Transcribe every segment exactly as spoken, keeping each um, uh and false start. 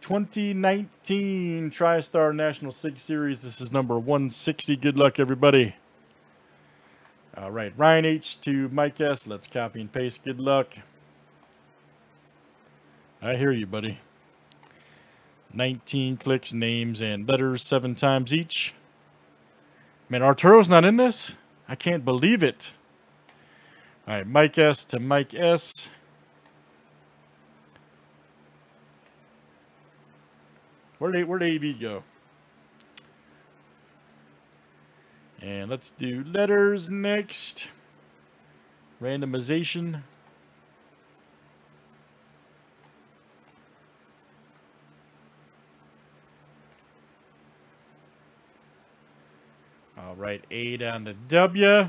twenty nineteen TriStar National Sig Series. This is number one sixty. Good luck, everybody. All right, Ryan H to Mike S. Let's copy and paste. Good luck. I hear you, buddy. nineteen clicks, names, and letters seven times each. Man, Arturo's not in this? I can't believe it. All right, Mike S to Mike S. Where'd, where'd A V go? And let's do letters next. Randomization. All right, A down to W.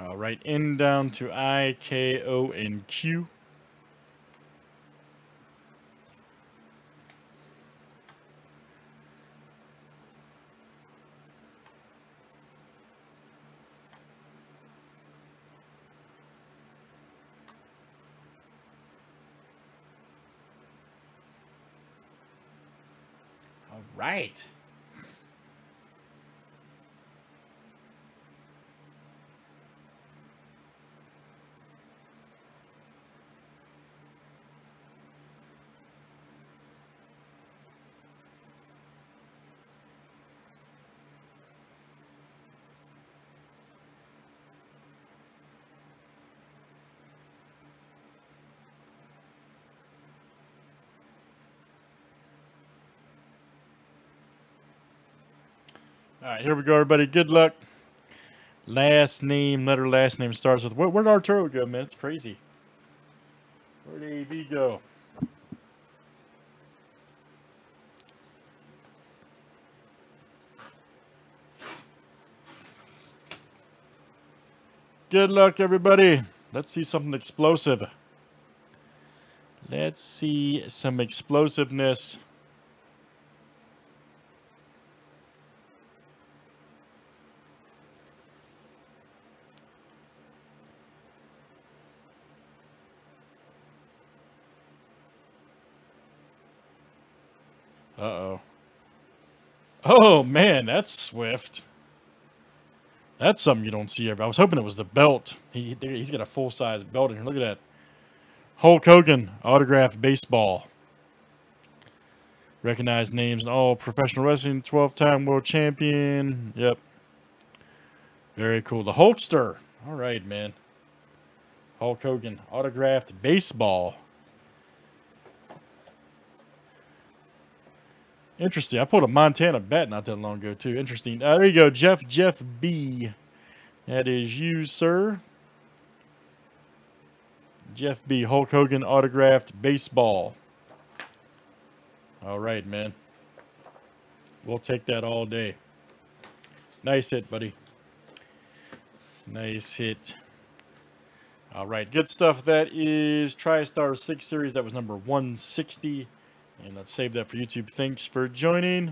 All right, N down to I, K, O, and Q. All right. All right, here we go, everybody. Good luck. Last name, letter last name starts with... Where, where'd Arturo go, man? It's crazy. Where'd A V go? Good luck, everybody. Let's see something explosive. Let's see some explosiveness. Uh-oh. Oh, man, that's swift. That's something you don't see ever. I was hoping it was the belt. He, he's got a full-size belt in here. Look at that. Hulk Hogan, autographed baseball. Recognized names in all professional wrestling, twelve-time world champion. Yep. Very cool. The Hulkster. All right, man. Hulk Hogan, autographed baseball. Interesting. I pulled a Montana bat not that long ago, too. Interesting. Uh, there you go, Jeff, Jeff B. That is you, sir. Jeff B. Hulk Hogan autographed baseball. All right, man. We'll take that all day. Nice hit, buddy. Nice hit. All right, good stuff. That is TriStar six Series. That was number one sixty. And let's save that for YouTube. Thanks for joining.